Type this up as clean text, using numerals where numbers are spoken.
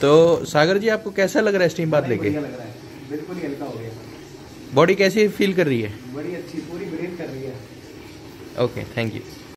तो सागर जी आपको कैसा लग रहा है स्टीम बाथ लेके? बिल्कुल ही हल्का हो गया। बॉडी कैसी फील कर रही है? बड़ी अच्छी, पूरी ब्रेक कर रही है। Okay, thank you.